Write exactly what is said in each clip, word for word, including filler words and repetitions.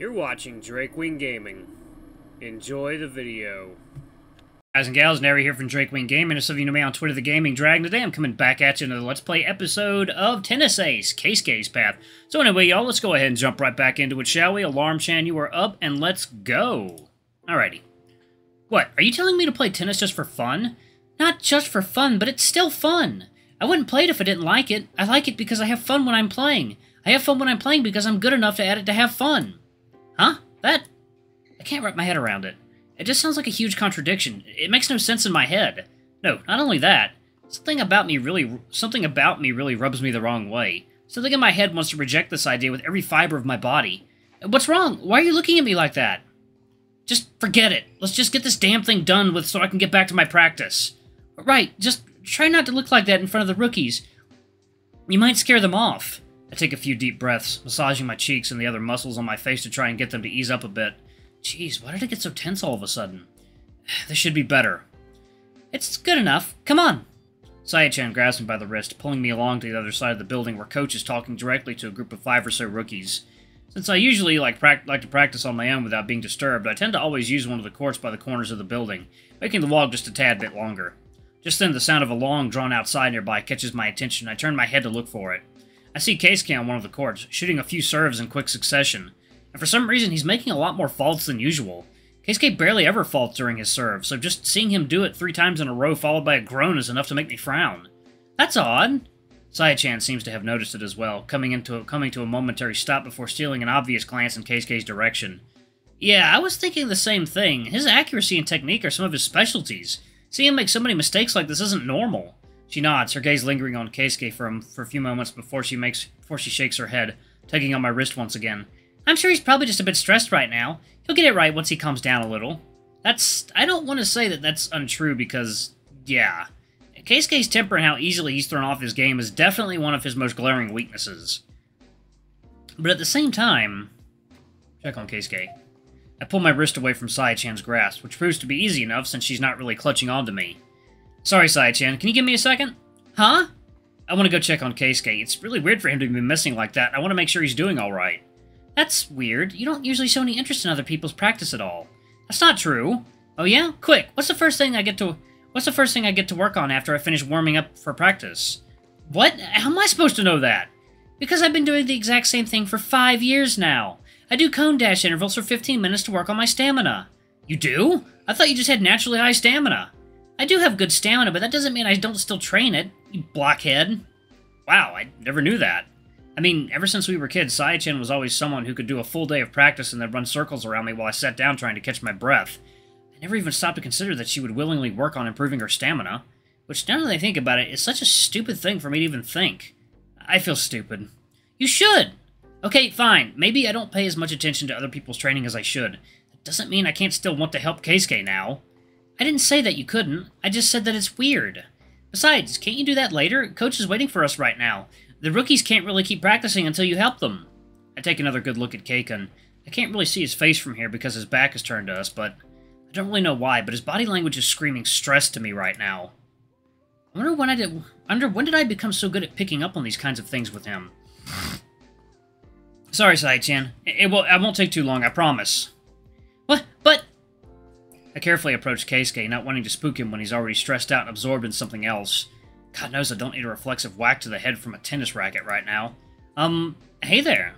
You're watching Drake Wing Gaming. Enjoy the video. Guys and gals, Nary here from Drake Wing Gaming, and some of you know me on Twitter, The Gaming Dragon. Today I'm coming back at you in another Let's Play episode of Tennis Ace, Kei's Path. So anyway, y'all, let's go ahead and jump right back into it, shall we? Alarm Chan, you are up, and let's go. Alrighty. What, are you telling me to play tennis just for fun? Not just for fun, but it's still fun. I wouldn't play it if I didn't like it. I like it because I have fun when I'm playing. I have fun when I'm playing because I'm good enough at it to have fun. Huh? That... I can't wrap my head around it. It just sounds like a huge contradiction. It makes no sense in my head. No, not only that. Something about me really, something about me really rubs me the wrong way. Something in my head wants to reject this idea with every fiber of my body. What's wrong? Why are you looking at me like that? Just forget it. Let's just get this damn thing done with so I can get back to my practice. Right, just try not to look like that in front of the rookies. You might scare them off. I take a few deep breaths, massaging my cheeks and the other muscles on my face to try and get them to ease up a bit. Jeez, why did it get so tense all of a sudden? This should be better. It's good enough. Come on! Sai-chan grabs me by the wrist, pulling me along to the other side of the building where Coach is talking directly to a group of five or so rookies. Since I usually like, like to practice on my own without being disturbed, I tend to always use one of the courts by the corners of the building, making the walk just a tad bit longer. Just then, the sound of a long, drawn-out sigh nearby catches my attention, and I turn my head to look for it. I see Keisuke on one of the courts, shooting a few serves in quick succession. And for some reason, he's making a lot more faults than usual. Keisuke barely ever faults during his serve, so just seeing him do it three times in a row followed by a groan is enough to make me frown. That's odd. Sai-chan seems to have noticed it as well, coming into a, coming to a momentary stop before stealing an obvious glance in Keisuke's direction. Yeah, I was thinking the same thing. His accuracy and technique are some of his specialties. Seeing him make so many mistakes like this isn't normal. She nods, her gaze lingering on Keisuke for a, for a few moments before she makes before she shakes her head, tugging on my wrist once again. I'm sure he's probably just a bit stressed right now. He'll get it right once he calms down a little. That's... I don't want to say that that's untrue because... yeah. Keisuke's temper and how easily he's thrown off his game is definitely one of his most glaring weaknesses. But at the same time... check on Keisuke. I pull my wrist away from Sai-chan's grasp, which proves to be easy enough since she's not really clutching onto me. Sorry, Sai-chan, can you give me a second? Huh? I want to go check on Keisuke. It's really weird for him to be missing like that. I want to make sure he's doing alright. That's weird. You don't usually show any interest in other people's practice at all. That's not true. Oh yeah? Quick, what's the first thing I get to what's the first thing I get to work on after I finish warming up for practice? What? How am I supposed to know that? Because I've been doing the exact same thing for five years now. I do cone dash intervals for fifteen minutes to work on my stamina. You do? I thought you just had naturally high stamina. I do have good stamina, but that doesn't mean I don't still train it, you blockhead. Wow, I never knew that. I mean, ever since we were kids, Sai-chan was always someone who could do a full day of practice and then run circles around me while I sat down trying to catch my breath. I never even stopped to consider that she would willingly work on improving her stamina, which, now that I think about it, is such a stupid thing for me to even think. I feel stupid. You should! Okay, fine. Maybe I don't pay as much attention to other people's training as I should. That doesn't mean I can't still want to help Keisuke now. I didn't say that you couldn't. I just said that it's weird. Besides, can't you do that later? Coach is waiting for us right now. The rookies can't really keep practicing until you help them. I take another good look at Kei-kun. I can't really see his face from here because his back is turned to us, but... I don't really know why, but his body language is screaming stress to me right now. I wonder when I did... I wonder when did I become so good at picking up on these kinds of things with him? Sorry, Sai-chan. It, it, will, it won't take too long, I promise. What? But... I carefully approach Keisuke, not wanting to spook him when he's already stressed out and absorbed in something else. God knows I don't need a reflexive whack to the head from a tennis racket right now. Um, hey there.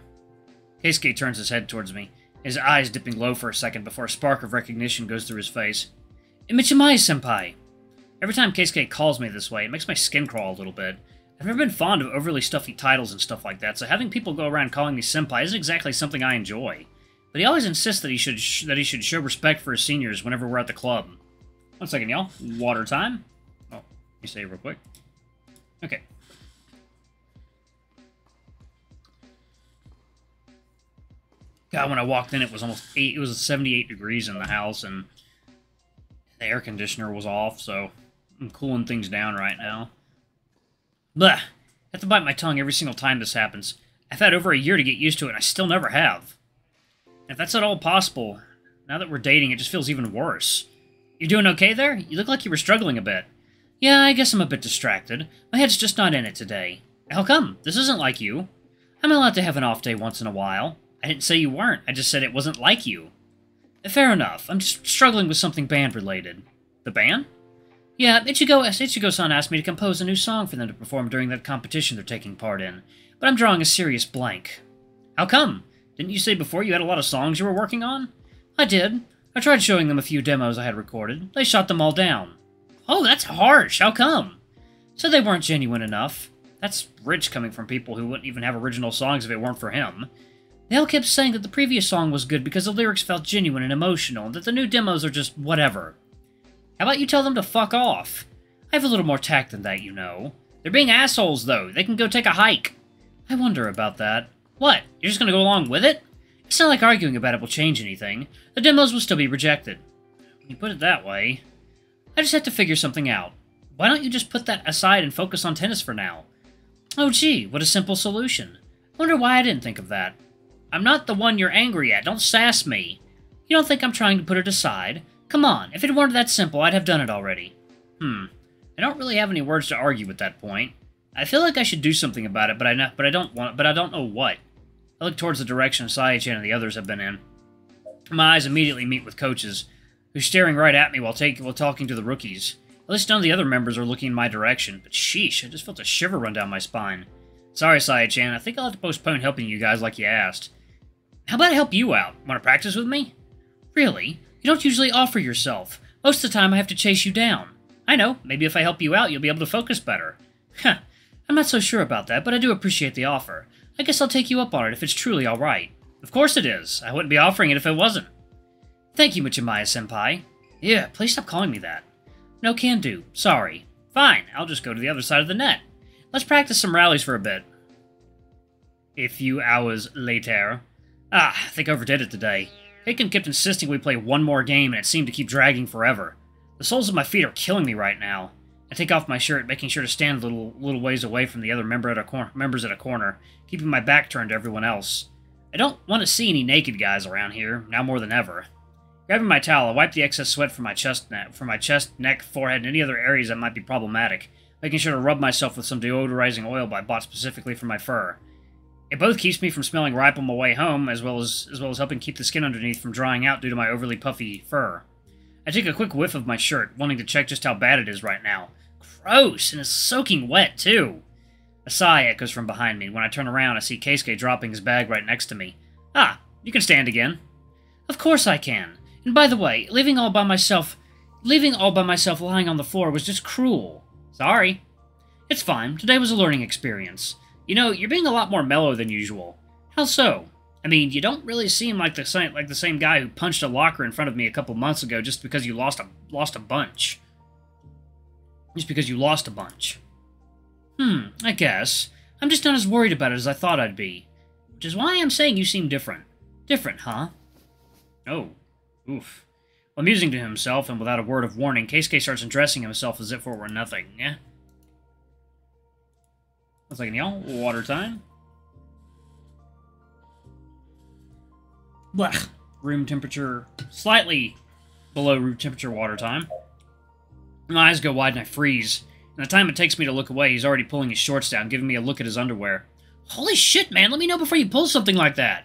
Keisuke turns his head towards me, his eyes dipping low for a second before a spark of recognition goes through his face. Imichimai-senpai! Every time Keisuke calls me this way, it makes my skin crawl a little bit. I've never been fond of overly stuffy titles and stuff like that, so having people go around calling me senpai isn't exactly something I enjoy. But he always insists that he should sh that he should show respect for his seniors whenever we're at the club. One second, y'all. Water time. Oh, let me save real quick. Okay. God, when I walked in, it was almost eight. It was seventy-eight degrees in the house, and the air conditioner was off, so I'm cooling things down right now. Blech. I have to bite my tongue every single time this happens. I've had over a year to get used to it, and I still never have. If that's at all possible, now that we're dating, it just feels even worse. You doing okay there? You look like you were struggling a bit. Yeah, I guess I'm a bit distracted. My head's just not in it today. How come? This isn't like you. I'm allowed to have an off day once in a while. I didn't say you weren't. I just said it wasn't like you. Fair enough. I'm just struggling with something band-related. The band? Yeah, Ichigo, Ichigo-san asked me to compose a new song for them to perform during that competition they're taking part in, but I'm drawing a serious blank. How come? Didn't you say before you had a lot of songs you were working on? I did. I tried showing them a few demos I had recorded. They shot them all down. Oh, that's harsh. How come? So they weren't genuine enough. That's rich coming from people who wouldn't even have original songs if it weren't for him. They all kept saying that the previous song was good because the lyrics felt genuine and emotional, and that the new demos are just whatever. How about you tell them to fuck off? I have a little more tact than that, you know. They're being assholes, though. They can go take a hike. I wonder about that. What? You're just gonna go along with it? It's not like arguing about it will change anything. The demos will still be rejected. When you put it that way... I just have to figure something out. Why don't you just put that aside and focus on tennis for now? Oh gee, what a simple solution. I wonder why I didn't think of that. I'm not the one you're angry at, don't sass me. You don't think I'm trying to put it aside? Come on, if it weren't that simple, I'd have done it already. Hmm, I don't really have any words to argue at that point. I feel like I should do something about it, but I, not, but I don't want, but I don't know what. I look towards the direction Sai-chan and the others have been in. My eyes immediately meet with Coach's, who's staring right at me while, take, while talking to the rookies. At least none of the other members are looking in my direction, but sheesh, I just felt a shiver run down my spine. Sorry, Saya-chan, I think I'll have to postpone helping you guys like you asked. How about I help you out? Want to practice with me? Really? You don't usually offer yourself. Most of the time I have to chase you down. I know, maybe if I help you out, you'll be able to focus better. Huh, I'm not so sure about that, but I do appreciate the offer. I guess I'll take you up on it if it's truly alright. Of course it is. I wouldn't be offering it if it wasn't. Thank you, Machimaya-senpai. Yeah, please stop calling me that. No can do. Sorry. Fine, I'll just go to the other side of the net. Let's practice some rallies for a bit. A few hours later. Ah, I think I overdid it today. Hikken kept insisting we play one more game and it seemed to keep dragging forever. The soles of my feet are killing me right now. I take off my shirt, making sure to stand a little, little ways away from the other member at a cor members at a corner, keeping my back turned to everyone else. I don't want to see any naked guys around here, now more than ever. Grabbing my towel, I wipe the excess sweat from my chest, from my chest, neck, forehead, and any other areas that might be problematic, making sure to rub myself with some deodorizing oil I bought specifically for my fur. It both keeps me from smelling ripe on my way home, as well as, as well as helping keep the skin underneath from drying out due to my overly puffy fur. I take a quick whiff of my shirt, wanting to check just how bad it is right now. Gross, and it's soaking wet, too! A sigh echoes from behind me. When I turn around, I see Keisuke dropping his bag right next to me. Ah, you can stand again. Of course I can. And by the way, leaving all by myself, leaving all by myself lying on the floor was just cruel. Sorry. It's fine. Today was a learning experience. You know, you're being a lot more mellow than usual. How so? I mean, you don't really seem like the same like the same guy who punched a locker in front of me a couple months ago just because you lost a lost a bunch. Just because you lost a bunch. Hmm, I guess. I'm just not as worried about it as I thought I'd be. Which is why I'm saying you seem different. Different, huh? Oh. Oof. While musing to himself, and without a word of warning, Keisuke starts undressing himself as if it were nothing. Yeah. That's like an y'all. Water time. Blech. Room temperature. Slightly below room temperature water time. My eyes go wide and I freeze. And the time it takes me to look away, he's already pulling his shorts down, giving me a look at his underwear. Holy shit, man! Let me know before you pull something like that!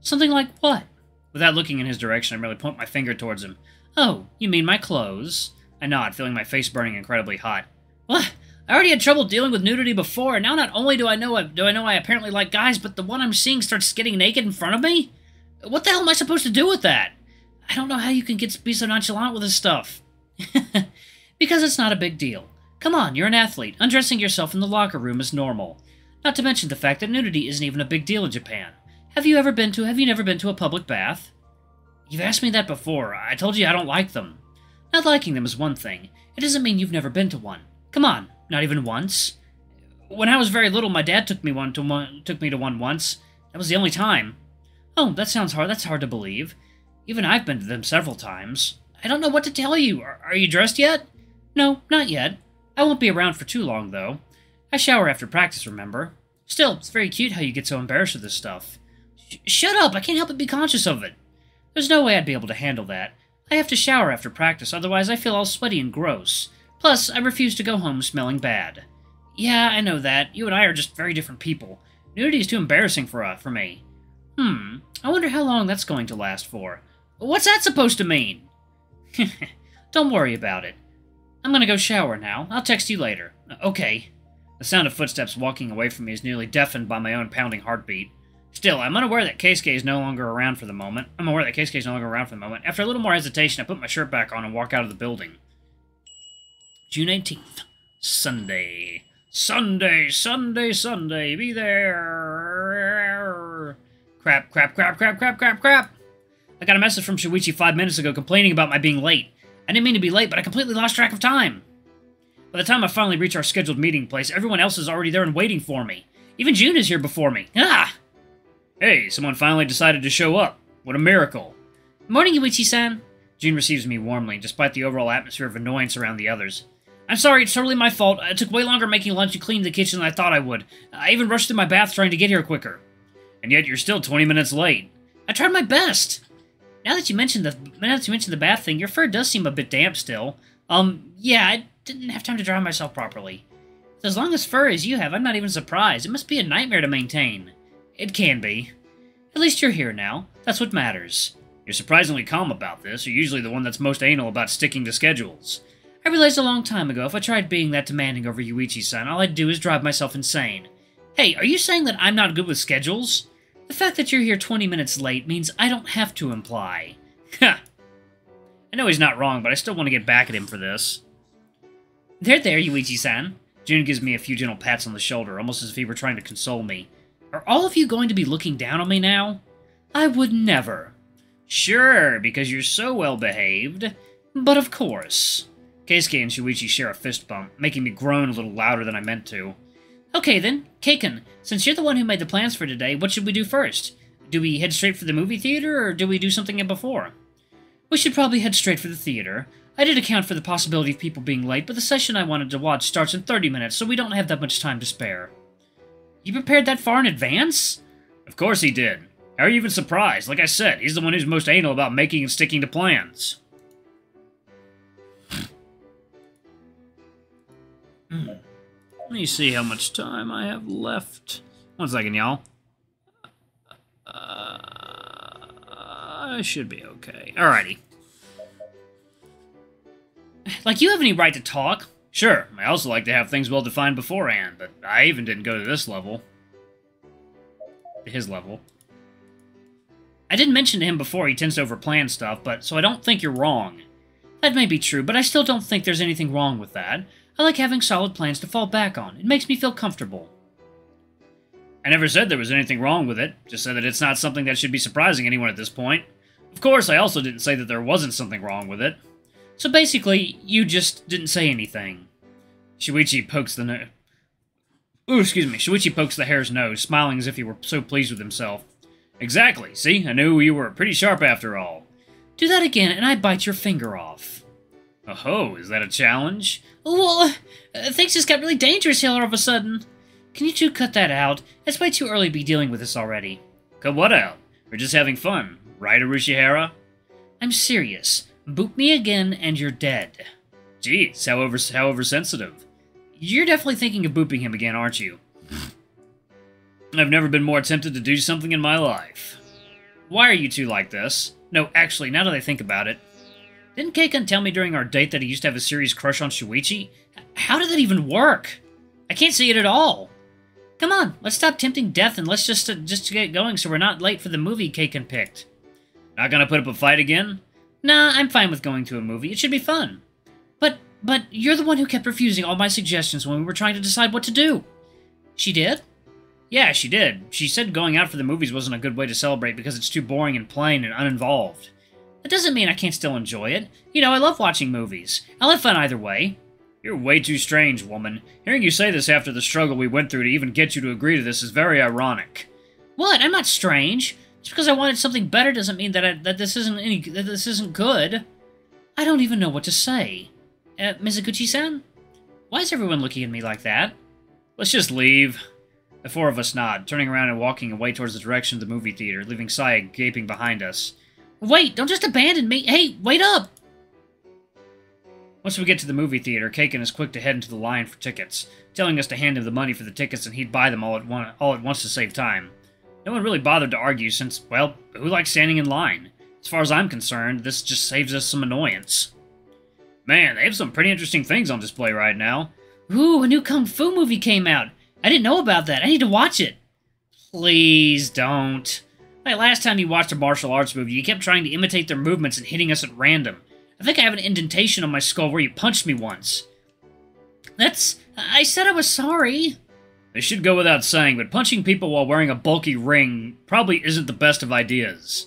Something like what? Without looking in his direction, I merely point my finger towards him. Oh, you mean my clothes? I nod, feeling my face burning incredibly hot. What? I already had trouble dealing with nudity before, and now not only do I know I, do I know I apparently like guys, but the one I'm seeing starts getting naked in front of me? What the hell am I supposed to do with that? I don't know how you can get to be so nonchalant with this stuff. Because it's not a big deal. Come on, you're an athlete. Undressing yourself in the locker room is normal. Not to mention the fact that nudity isn't even a big deal in Japan. Have you ever been to, have you never been to a public bath? You've asked me that before. I told you I don't like them. Not liking them is one thing. It doesn't mean you've never been to one. Come on, not even once. When I was very little, my dad took me one to one, took me to one once. That was the only time. Oh, that sounds hard. That's hard to believe. Even I've been to them several times. I don't know what to tell you. Are, are you dressed yet? No, not yet. I won't be around for too long, though. I shower after practice, remember? Still, it's very cute how you get so embarrassed with this stuff. Shut up! I can't help but be conscious of it! There's no way I'd be able to handle that. I have to shower after practice, otherwise I feel all sweaty and gross. Plus, I refuse to go home smelling bad. Yeah, I know that. You and I are just very different people. Nudity is too embarrassing for, uh, for me. Hmm, I wonder how long that's going to last for. What's that supposed to mean? Don't worry about it. I'm gonna go shower now. I'll text you later. Okay. The sound of footsteps walking away from me is nearly deafened by my own pounding heartbeat. Still, I'm unaware that Keisuke is no longer around for the moment. I'm aware that Keisuke is no longer around for the moment. After a little more hesitation, I put my shirt back on and walk out of the building. June eighteenth. Sunday. Sunday, Sunday, Sunday. Be there. Crap, crap, crap, crap, crap, crap, crap. I got a message from Shuichi five minutes ago complaining about my being late. I didn't mean to be late, but I completely lost track of time. By the time I finally reach our scheduled meeting place, everyone else is already there and waiting for me. Even Jun is here before me. Ah! Hey, someone finally decided to show up. What a miracle. Morning, Yuichi-san. Jun receives me warmly, despite the overall atmosphere of annoyance around the others. I'm sorry, it's totally my fault. It took way longer making lunch and cleaning the kitchen than I thought I would. I even rushed through my bath trying to get here quicker. And yet you're still twenty minutes late. I tried my best. Now that you mentioned the now that you mentioned the bath thing, your fur does seem a bit damp still. Um, yeah, I didn't have time to dry myself properly. With as long as fur as you have, I'm not even surprised. It must be a nightmare to maintain. It can be. At least you're here now. That's what matters. You're surprisingly calm about this. You're usually the one that's most anal about sticking to schedules. I realized a long time ago if I tried being that demanding over Yuichi-san, all I'd do is drive myself insane. Hey, are you saying that I'm not good with schedules? The fact that you're here twenty minutes late means I don't have to imply. Ha! I know he's not wrong, but I still want to get back at him for this. There, there, Yuichi-san. Jun gives me a few gentle pats on the shoulder, almost as if he were trying to console me. Are all of you going to be looking down on me now? I would never. Sure, because you're so well-behaved. But of course. Keisuke and Shuichi share a fist bump, making me groan a little louder than I meant to. Okay then, Kei-kun, since you're the one who made the plans for today, what should we do first? Do we head straight for the movie theater, or do we do something before? We should probably head straight for the theater. I did account for the possibility of people being late, but the session I wanted to watch starts in thirty minutes, so we don't have that much time to spare. You prepared that far in advance? Of course he did. How are you even surprised? Like I said, he's the one who's most anal about making and sticking to plans. Hmm. Let me see how much time I have left. One second, y'all. Uh, I should be okay. Alrighty. Like, you have any right to talk? Sure, I also like to have things well-defined beforehand, but I even didn't go to this level. His level. I did mention to him before he tends to overplan stuff, but so I don't think you're wrong. That may be true, but I still don't think there's anything wrong with that. I like having solid plans to fall back on. It makes me feel comfortable. I never said there was anything wrong with it. Just said that it's not something that should be surprising anyone at this point. Of course, I also didn't say that there wasn't something wrong with it. So basically, you just didn't say anything. Shuichi pokes the no- Ooh, excuse me. Shuichi pokes the hare's nose, smiling as if he were so pleased with himself. Exactly. See? I knew you were pretty sharp after all. Do that again, and I bite your finger off. Oh-ho, is that a challenge? Well, uh, things just got really dangerous here all of a sudden. Can you two cut that out? It's way too early to be dealing with this already. Cut what out? We're just having fun, right, Arushihara? I'm serious. Boot me again and you're dead. Jeez, how, over how oversensitive. You're definitely thinking of booping him again, aren't you? I've never been more tempted to do something in my life. Why are you two like this? No, actually, now that I think about it, didn't Kei-kun tell me during our date that he used to have a serious crush on Shuichi? How did that even work? I can't see it at all. Come on, let's stop tempting death and let's just uh, just get going so we're not late for the movie Kei-kun picked. Not gonna put up a fight again? Nah, I'm fine with going to a movie. It should be fun. But, but you're the one who kept refusing all my suggestions when we were trying to decide what to do. She did? Yeah, she did. She said going out for the movies wasn't a good way to celebrate because it's too boring and plain and uninvolved. That doesn't mean I can't still enjoy it. You know, I love watching movies. I'll have fun either way. You're way too strange, woman. Hearing you say this after the struggle we went through to even get you to agree to this is very ironic. What? I'm not strange. Just because I wanted something better doesn't mean that I, that this isn't any that this isn't good. I don't even know what to say. Uh, Mizuguchi-san? Why is everyone looking at me like that? Let's just leave. The four of us nod, turning around and walking away towards the direction of the movie theater, leaving Saya gaping behind us. Wait, don't just abandon me! Hey, wait up! Once we get to the movie theater, Kei-kun is quick to head into the line for tickets, telling us to hand him the money for the tickets and he'd buy them all at, one, all at once to save time. No one really bothered to argue since, well, who likes standing in line? As far as I'm concerned, this just saves us some annoyance. Man, they have some pretty interesting things on display right now. Ooh, a new Kung Fu movie came out. I didn't know about that. I need to watch it. Please don't. Like last time you watched a martial arts movie, you kept trying to imitate their movements and hitting us at random. I think I have an indentation on my skull where you punched me once. That's... I said I was sorry. It should go without saying, but punching people while wearing a bulky ring probably isn't the best of ideas.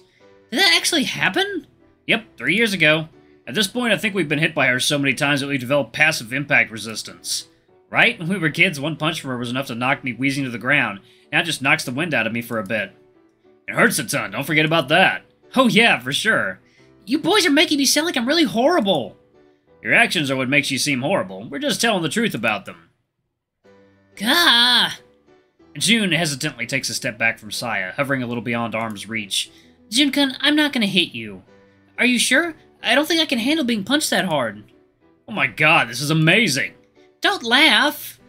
Did that actually happen? Yep, three years ago. At this point, I think we've been hit by her so many times that we've developed passive impact resistance. Right? When we were kids, one punch from her was enough to knock me wheezing to the ground. Now it just knocks the wind out of me for a bit. It hurts a ton, don't forget about that. Oh yeah, for sure. You boys are making me sound like I'm really horrible. Your actions are what makes you seem horrible. We're just telling the truth about them. Gah! Jun hesitantly takes a step back from Saya, hovering a little beyond arm's reach. Jun-kun, I'm not gonna hit you. Are you sure? I don't think I can handle being punched that hard. Oh my god, this is amazing! Don't laugh!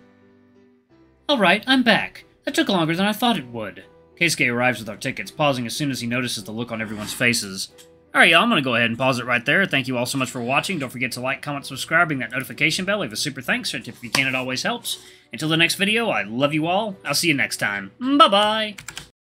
Alright, I'm back. That took longer than I thought it would. Keisuke arrives with our tickets, pausing as soon as he notices the look on everyone's faces. Alright y'all, I'm gonna go ahead and pause it right there. Thank you all so much for watching. Don't forget to like, comment, subscribe, ring that notification bell, leave a super thanks, or a tip if you can, it always helps. Until the next video, I love you all. I'll see you next time. Bye-bye!